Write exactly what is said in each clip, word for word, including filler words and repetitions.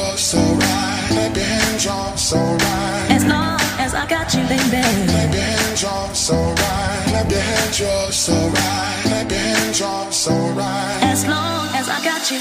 love's alright. Clap your hands, y'all's alright. As long as I got you, baby. Clap your hands, y'all's alright. Clap your hands, y'all's alright. Clap your hands, y'all's alright. As long as I got you.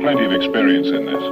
Plenty of experience in this.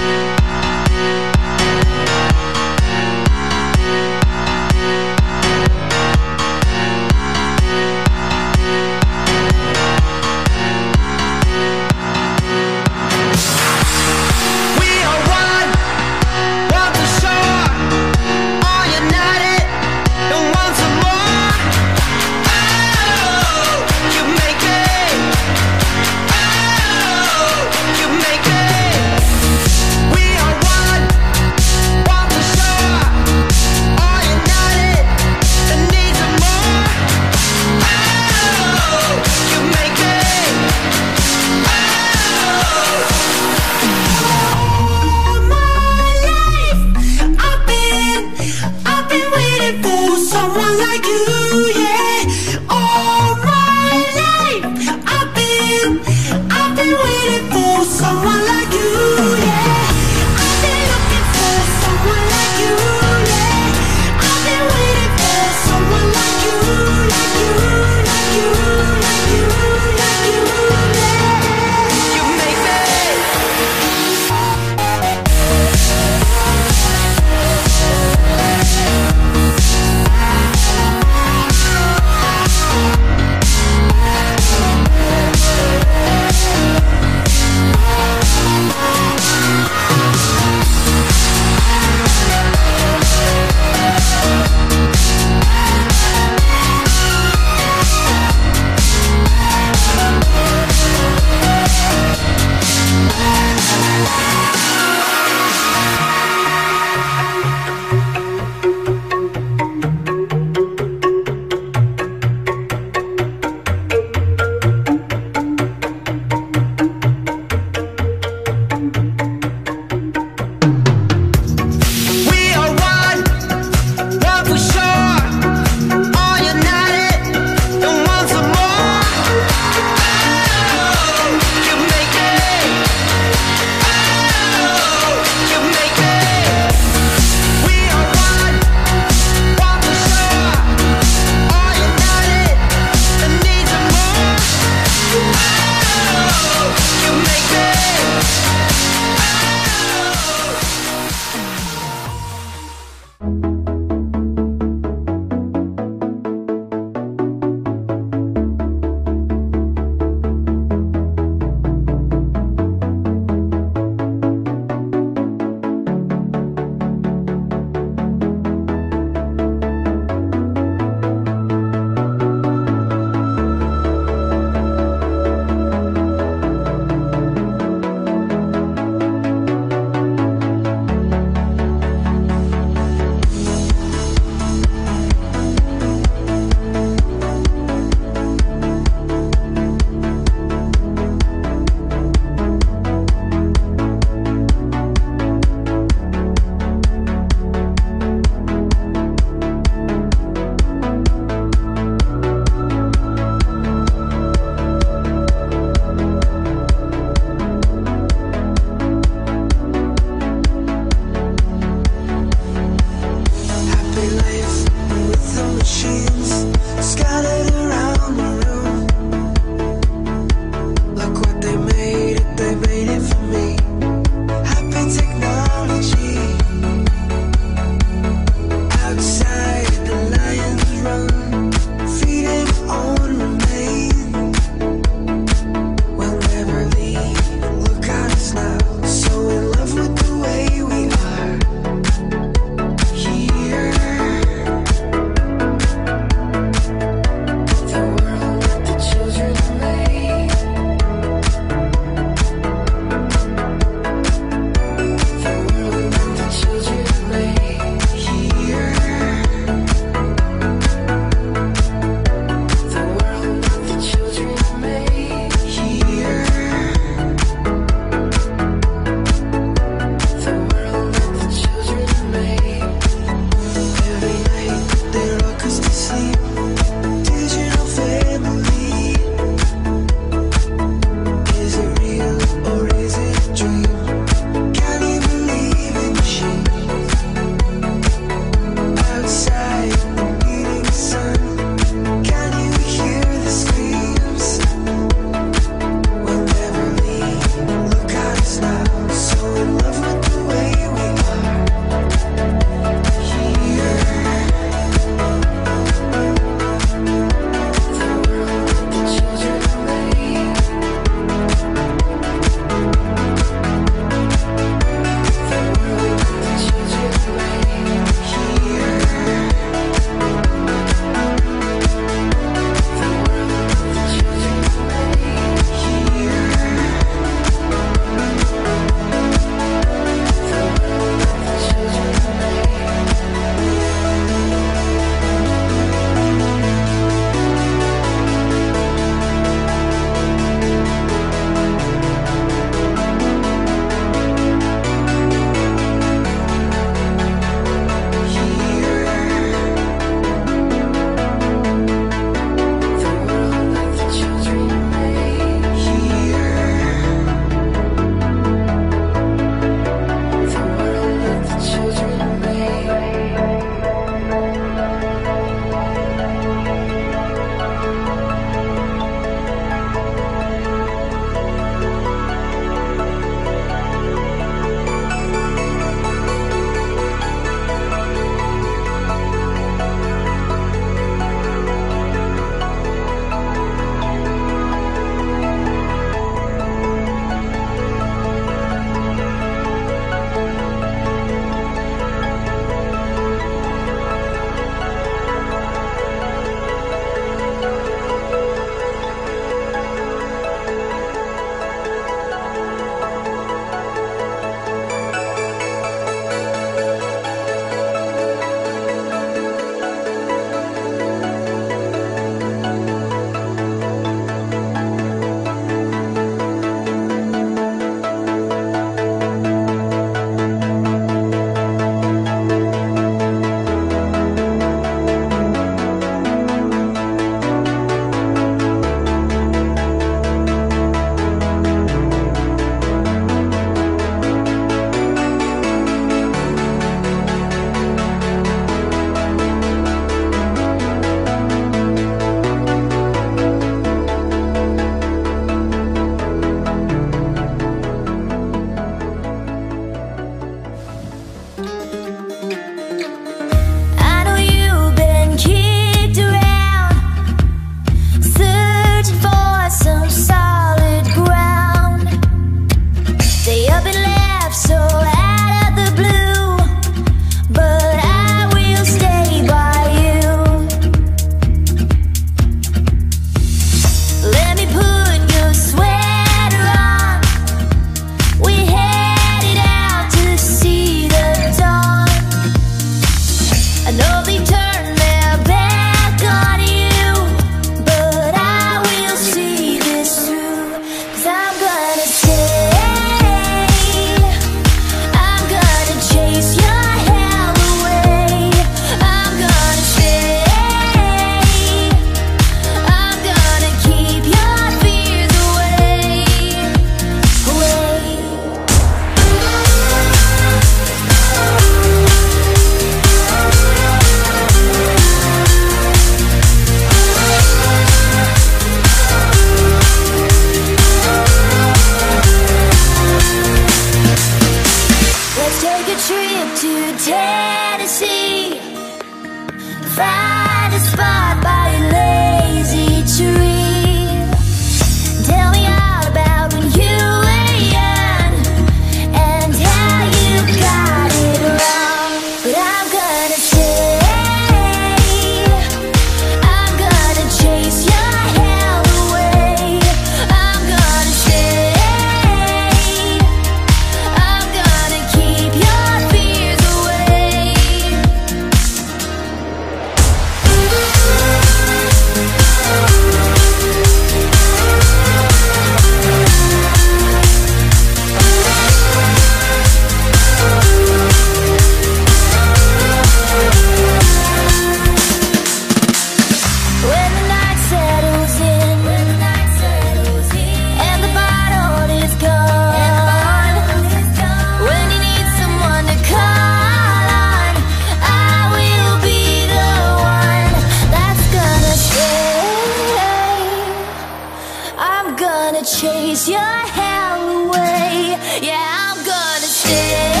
hell away. Yeah, I'm gonna stay.